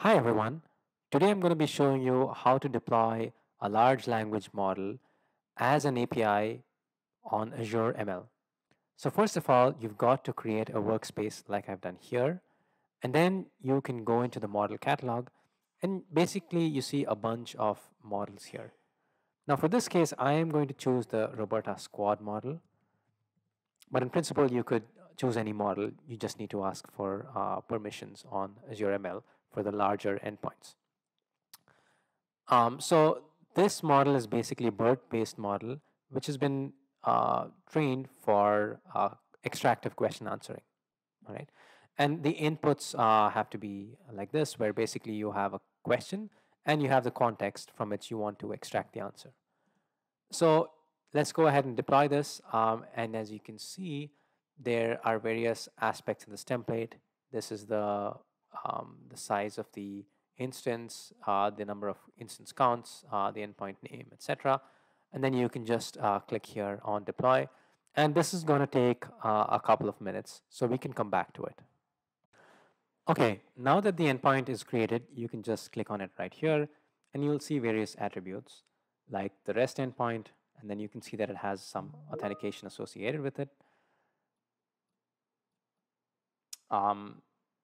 Hi everyone, today I'm going to be showing you how to deploy a large language model as an API on Azure ML. So first of all, you've got to create a workspace like I've done here, and then you can go into the model catalog and basically you see a bunch of models here. Now for this case, I am going to choose the Roberta Squad model, but in principle you could choose any model, you just need to ask for permissions on Azure ML for the larger endpoints. So this model is basically a BERT-based model which has been trained for extractive question answering. All right, and the inputs have to be like this, where basically you have a question and you have the context from which you want to extract the answer. So let's go ahead and deploy this, and as you can see, there are various aspects in this template. This is the size of the instance, the number of instance counts, the endpoint name, etc. And then you can just click here on deploy. And this is going to take a couple of minutes, so we can come back to it. Okay, now that the endpoint is created, you can just click on it right here, and you'll see various attributes like the REST endpoint, and then you can see that it has some authentication associated with it.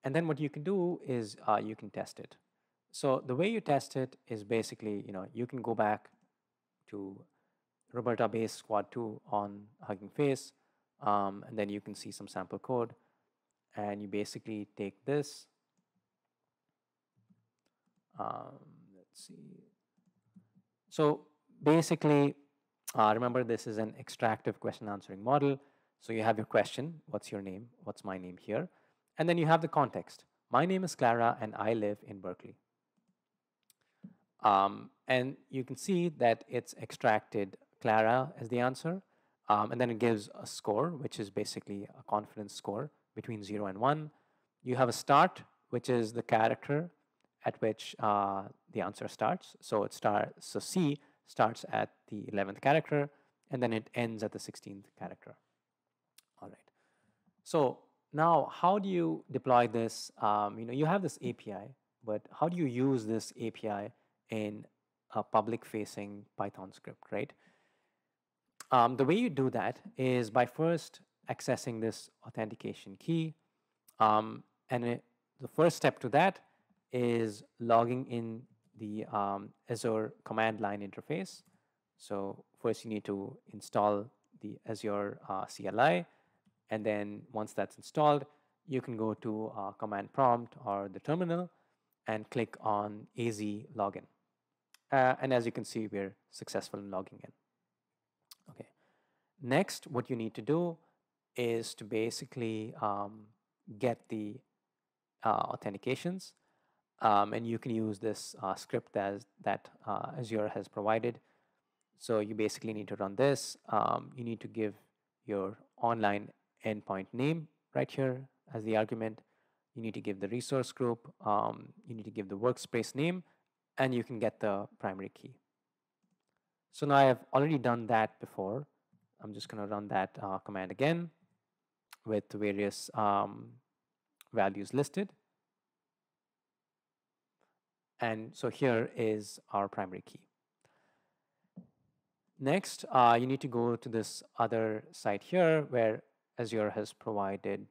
And then what you can do is you can test it. So the way you test it is basically, you can go back to Roberta Base Squad 2 on Hugging Face, and then you can see some sample code, and you basically take this. Let's see. So basically, remember this is an extractive question answering model. So you have your question, what's your name, what's my name here? And then you have the context. My name is Clara and I live in Berkeley. And you can see that it's extracted Clara as the answer. And then it gives a score, which is basically a confidence score between 0 and 1. You have a start, which is the character at which the answer starts. So it starts, so C starts at the 11th character, and then it ends at the 16th character. All right. So now, how do you deploy this? You have this API, but how do you use this API in a public-facing Python script, right? The way you do that is by first accessing this authentication key, the first step to that is logging in the Azure command line interface. So first you need to install the Azure CLI, and then once that's installed, you can go to command prompt or the terminal and click on AZ Login. And as you can see, we're successful in logging in. Okay. Next, what you need to do is to basically get the authentications. And you can use this script that Azure has provided. So you basically need to run this. You need to give your online endpoint name right here as the argument. You need to give the resource group, you need to give the workspace name, and you can get the primary key. So now I have already done that before. I'm just going to run that command again with various values listed. And so here is our primary key. Next, you need to go to this other site here where Azure has provided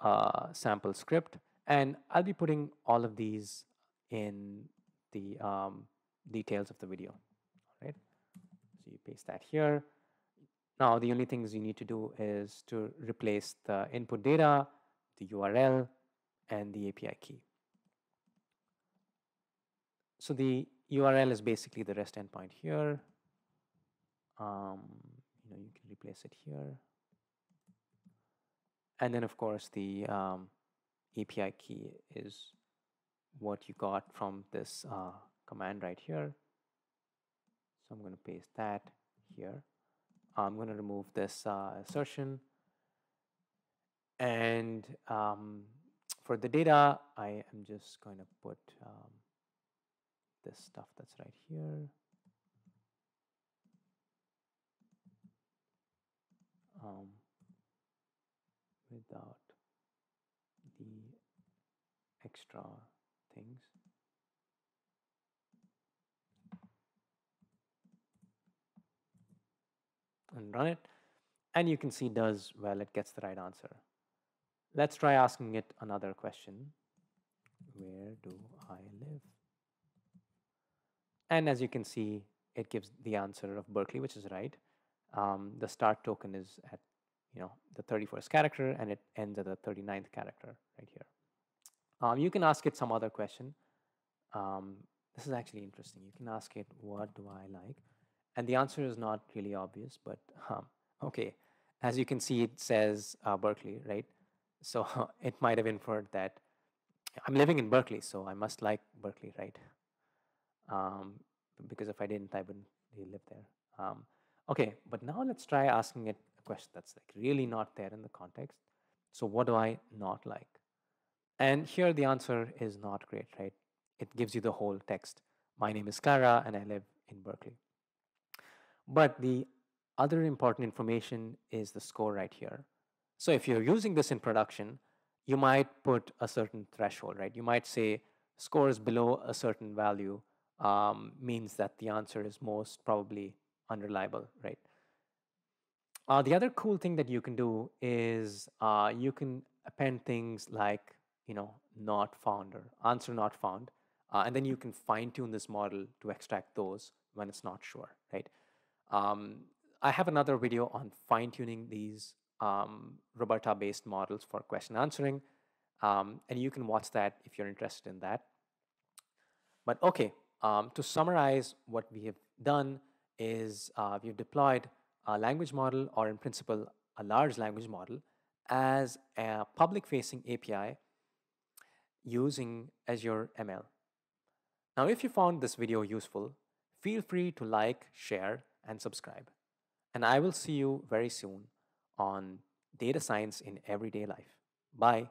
a sample script, and I'll be putting all of these in the details of the video. All right, so you paste that here. Now the only things you need to do is to replace the input data, the URL, and the API key. So the URL is basically the REST endpoint here. You can replace it here. And then, of course, the API key is what you got from this command right here. So I'm going to paste that here. I'm going to remove this assertion. And for the data, I am just going to put this stuff that's right here. Without the extra things. And run it, and you can see does, well, it gets the right answer. Let's try asking it another question. Where do I live? And as you can see, it gives the answer of Berkeley, which is right. The start token is at, the 31st character, and it ends at the 39th character right here. You can ask it some other question. This is actually interesting. You can ask it, what do I like? And the answer is not really obvious, but okay. As you can see, it says Berkeley, right? So it might have inferred that I'm living in Berkeley, so I must like Berkeley, right? Because if I didn't, I wouldn't really live there. Okay, but now let's try asking it a question that's like really not there in the context. So what do I not like? And here the answer is not great, right? It gives you the whole text. My name is Clara and I live in Berkeley. But the other important information is the score right here. So if you're using this in production, you might put a certain threshold, right? You might say scores below a certain value means that the answer is most probably unreliable, right? The other cool thing that you can do is you can append things like, not found or answer not found, and then you can fine tune this model to extract those when it's not sure, right? I have another video on fine-tuning these Roberta-based models for question answering, and you can watch that if you're interested in that. But okay, to summarize, what we have done is we've deployed a language model, or in principle, a large language model, as a public-facing API using Azure ML. Now, if you found this video useful, feel free to like, share, and subscribe. And I will see you very soon on Data Science in Everyday Life. Bye.